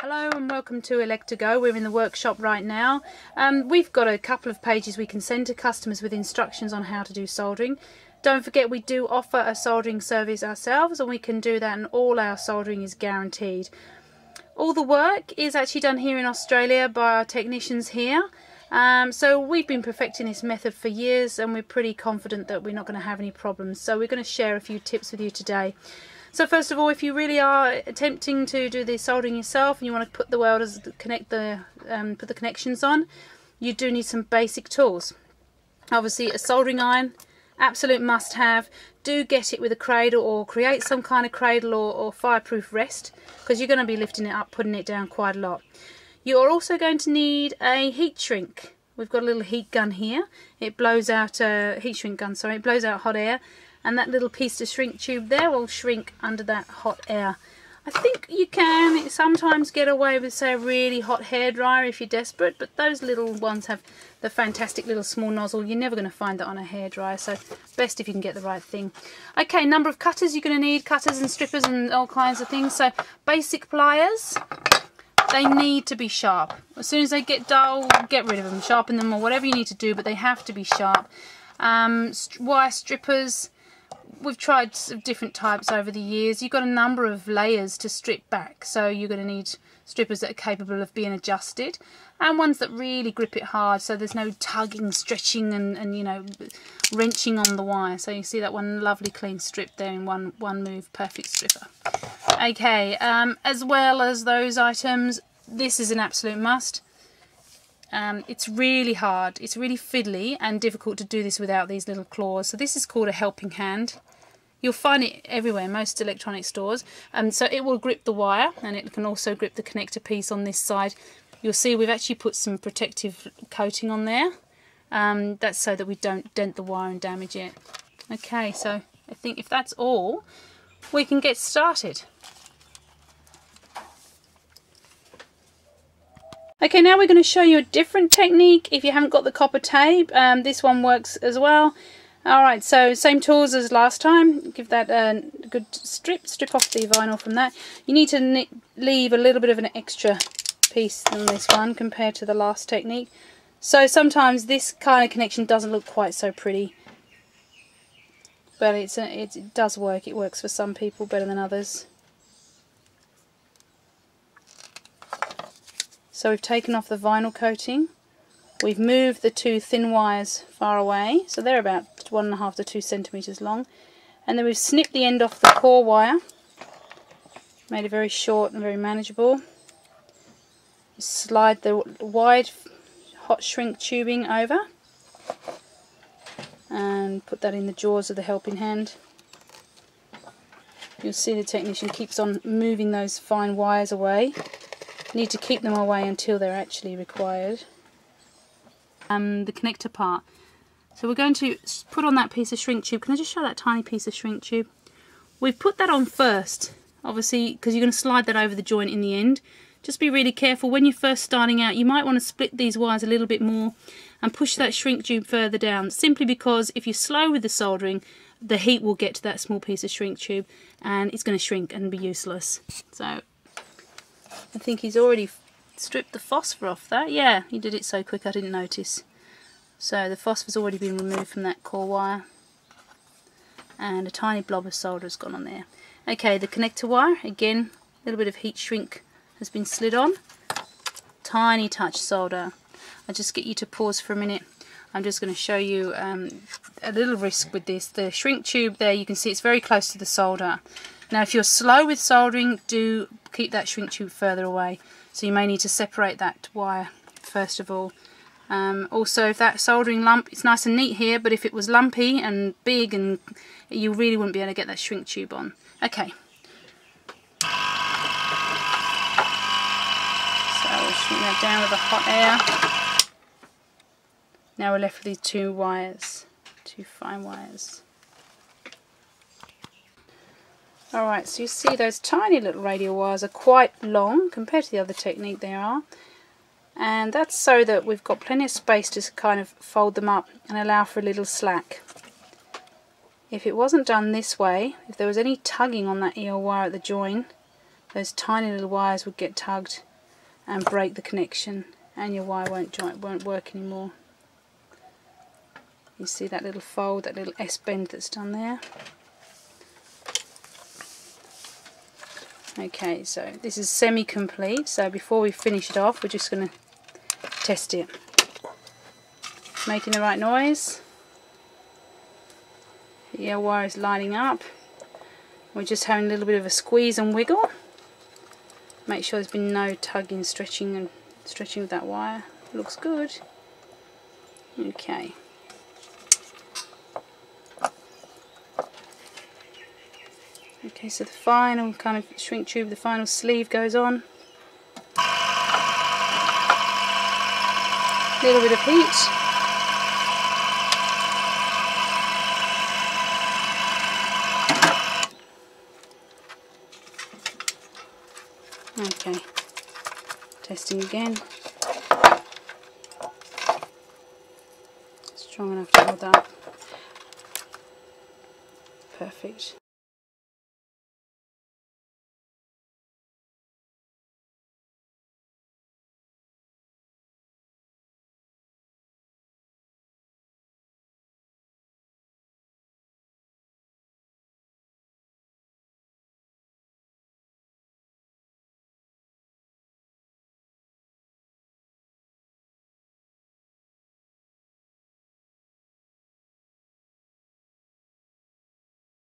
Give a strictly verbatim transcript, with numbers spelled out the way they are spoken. Hello and welcome to elec two go. We're in the workshop right now. Um, we've got a couple of pages we can send to customers with instructions on how to do soldering. Don't forget we do offer a soldering service ourselves, and we can do that, and all our soldering is guaranteed. All the work is actually done here in Australia by our technicians here. Um, so we've been perfecting this method for years, and we're pretty confident that we're not going to have any problems. So we're going to share a few tips with you today. So first of all, if you really are attempting to do the soldering yourself and you want to put the welders, connect the, um, put the connections on, you do need some basic tools. Obviously a soldering iron, absolute must have. Do get it with a cradle, or create some kind of cradle or, or fireproof rest, because you're going to be lifting it up, putting it down quite a lot. You're also going to need a heat shrink. We've got a little heat gun here. It blows out a uh, heat shrink gun, sorry, it blows out hot air. And that little piece to shrink tube there will shrink under that hot air. I think you can sometimes get away with, say, a really hot hairdryer if you're desperate, but those little ones have the fantastic little small nozzle. You're never going to find that on a hairdryer, so best if you can get the right thing. Okay, number of cutters you're going to need, cutters and strippers and all kinds of things. So basic pliers, they need to be sharp. As soon as they get dull, get rid of them, sharpen them or whatever you need to do, but they have to be sharp. Um, wire strippers. We've tried some different types over the years. You've got a number of layers to strip back, so you're going to need strippers that are capable of being adjusted, and ones that really grip it hard, so there's no tugging, stretching and, and you know, wrenching on the wire. So you see that one lovely clean strip there in one one move, perfect stripper. Okay, um, as well as those items, this is an absolute must. Um, it's really hard, it's really fiddly and difficult to do this without these little claws. So this is called a helping hand. You'll find it everywhere, most electronic stores. Um, so it will grip the wire, and it can also grip the connector piece on this side. You'll see we've actually put some protective coating on there. Um, that's so that we don't dent the wire and damage it. Okay, so I think if that's all, we can get started. Okay, now we're going to show you a different technique if you haven't got the copper tape. Um, this one works as well. Alright, so same tools as last time. Give that a good strip, strip off the vinyl from that. You need to leave a little bit of an extra piece than this one compared to the last technique. So sometimes this kind of connection doesn't look quite so pretty. But it's a, it, it does work. It works for some people better than others. So we've taken off the vinyl coating, we've moved the two thin wires far away, so they're about one and a half to two centimetres long, and then we've snipped the end off the core wire, made it very short and very manageable. Slide the wide hot shrink tubing over and put that in the jaws of the helping hand. You'll see the technician keeps on moving those fine wires away. Need to keep them away until they're actually required. Um, the connector part. So we're going to put on that piece of shrink tube. Can I just show that tiny piece of shrink tube? We've put that on first, obviously, because you're going to slide that over the joint in the end. Just be really careful. When you're first starting out, you might want to split these wires a little bit more and push that shrink tube further down, simply because if you're slow with the soldering, the heat will get to that small piece of shrink tube and it's going to shrink and be useless. So I think he's already stripped the phosphor off that. Yeah, he did it so quick I didn't notice. So the phosphor's already been removed from that core wire, and a tiny blob of solder has gone on there. Okay, the connector wire, again, a little bit of heat shrink has been slid on. Tiny touch solder. I'll just get you to pause for a minute. I'm just going to show you um, a little risk with this. The shrink tube there, you can see it's very close to the solder. Now if you're slow with soldering, do keep that shrink tube further away, so you may need to separate that wire first of all. Um, also, if that soldering lump, it's nice and neat here, but if it was lumpy and big, and you really wouldn't be able to get that shrink tube on. Okay. So we'll shrink that down with the hot air. Now we're left with these two wires, two fine wires. Alright, so you see those tiny little radial wires are quite long compared to the other technique they are, and that's so that we've got plenty of space to kind of fold them up and allow for a little slack. If it wasn't done this way, if there was any tugging on that E L wire at the join, those tiny little wires would get tugged and break the connection, and your wire won't join, won't work anymore. You see that little fold, that little S-bend that's done there. Okay, so this is semi-complete, so before we finish it off, we're just going to test it. Making the right noise. The E L wire is lining up. We're just having a little bit of a squeeze and wiggle. Make sure there's been no tugging, stretching and stretching with that wire. Looks good. Okay. Okay, so the final kind of shrink tube, the final sleeve goes on. A little bit of heat. Okay, testing again. Strong enough to hold that. Perfect.